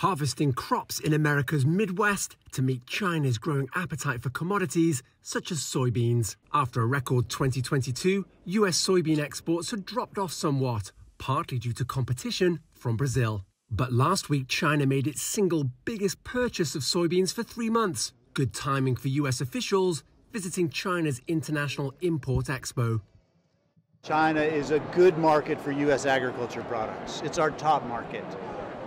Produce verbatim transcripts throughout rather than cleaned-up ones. harvesting crops in America's Midwest to meet China's growing appetite for commodities such as soybeans. After a record twenty twenty-two, U S soybean exports had dropped off somewhat, partly due to competition from Brazil. But last week, China made its single biggest purchase of soybeans for three months. Good timing for U S officials visiting China's International Import Expo. China is a good market for U S agriculture products. It's our top market.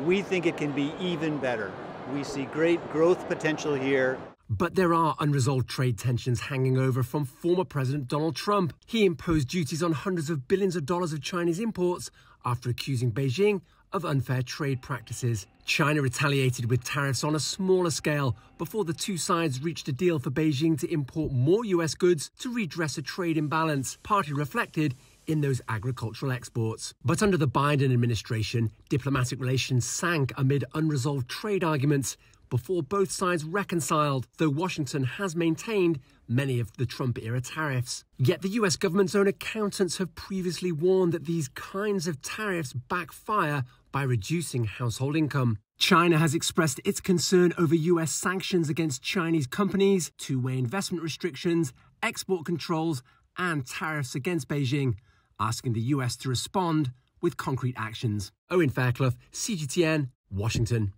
We think it can be even better. We see great growth potential here. But there are unresolved trade tensions hanging over from former President Donald Trump. He imposed duties on hundreds of billions of dollars of Chinese imports after accusing Beijing of unfair trade practices. China retaliated with tariffs on a smaller scale before the two sides reached a deal for Beijing to import more U S goods to redress a trade imbalance, partly reflected in those agricultural exports. But under the Biden administration, diplomatic relations sank amid unresolved trade arguments before both sides reconciled, though Washington has maintained many of the Trump-era tariffs. Yet the U S government's own accountants have previously warned that these kinds of tariffs backfire by reducing household income. China has expressed its concern over U S sanctions against Chinese companies, two-way investment restrictions, export controls, and tariffs against Beijing, asking the U S to respond with concrete actions. Owen Fairclough, C G T N, Washington.